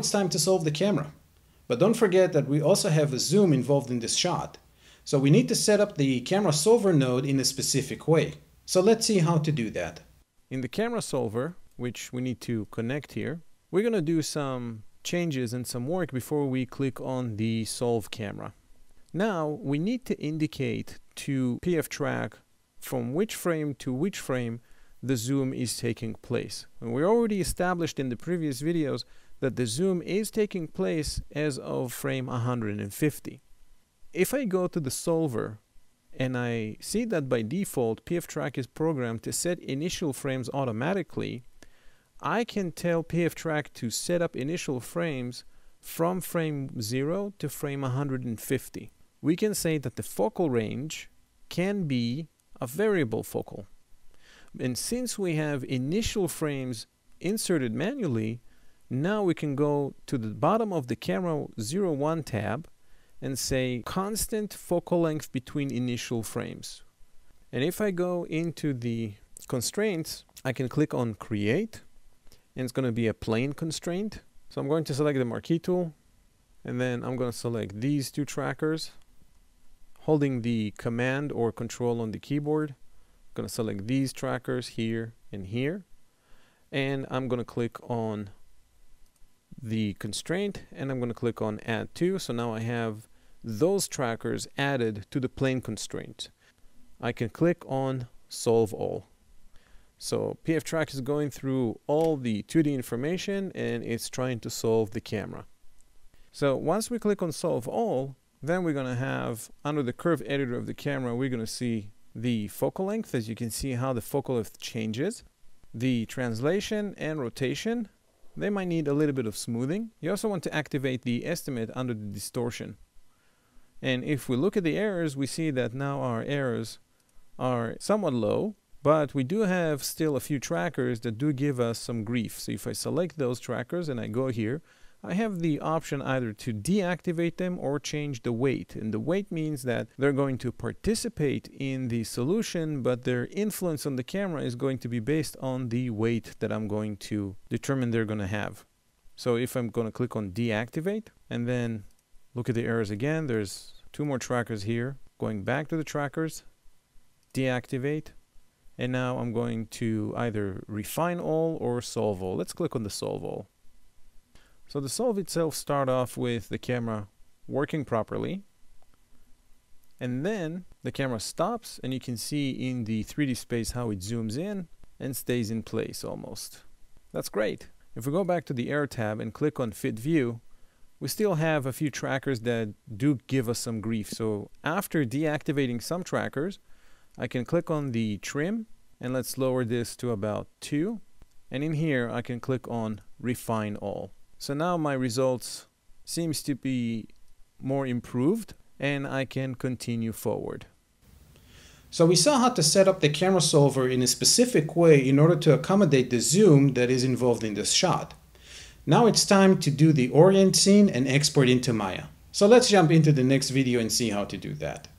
it's time to solve the camera. But don't forget that we also have a zoom involved in this shot. So we need to set up the camera solver node in a specific way. So let's see how to do that. In the camera solver, which we need to connect here, we're going to do some changes and some work before we click on the solve camera. Now we need to indicate to PFTrack from which frame to which frame the zoom is taking place. And we already established in the previous videos that the zoom is taking place as of frame 150. If I go to the solver and I see that by default PFTrack is programmed to set initial frames automatically, I can tell PFTrack to set up initial frames from frame 0 to frame 150. We can say that the focal range can be a variable focal. And since we have initial frames inserted manually, now we can go to the bottom of the camera 01 tab and say constant focal length between initial frames. And if I go into the constraints, I can click on create, and it's going to be a plane constraint. So I'm going to select the marquee tool, and then I'm going to select these two trackers, holding the command or control on the keyboard. I'm going to select these trackers here and here, and I'm going to click on the constraint, and I'm going to click on add to. So now I have those trackers added to the plane constraint. I can click on solve all. So PFTrack is going through all the 2D information and it's trying to solve the camera. So once we click on solve all, then we're going to have under the curve editor of the camera, we're going to see the focal length, as you can see how the focal length changes, the translation and rotation. They might need a little bit of smoothing. You also want to activate the estimate under the distortion. And if we look at the errors, we see that now our errors are somewhat low, but we do have still a few trackers that do give us some grief. So if I select those trackers and I go here, I have the option either to deactivate them or change the weight. And the weight means that they're going to participate in the solution, but their influence on the camera is going to be based on the weight that I'm going to determine they're going to have. So if I'm going to click on deactivate and then look at the errors again, there's two more trackers here. Going back to the trackers, deactivate, and now I'm going to either refine all or solve all. Let's click on the solve all. So the solve itself starts off with the camera working properly, and then the camera stops, and you can see in the 3D space how it zooms in and stays in place almost. That's great. If we go back to the Air tab and click on Fit View, we still have a few trackers that do give us some grief. So after deactivating some trackers, I can click on the Trim, and let's lower this to about 2. And in here, I can click on Refine All. So now my results seems to be more improved and I can continue forward. So we saw how to set up the camera solver in a specific way in order to accommodate the zoom that is involved in this shot. Now it's time to do the orient scene and export into Maya. So let's jump into the next video and see how to do that.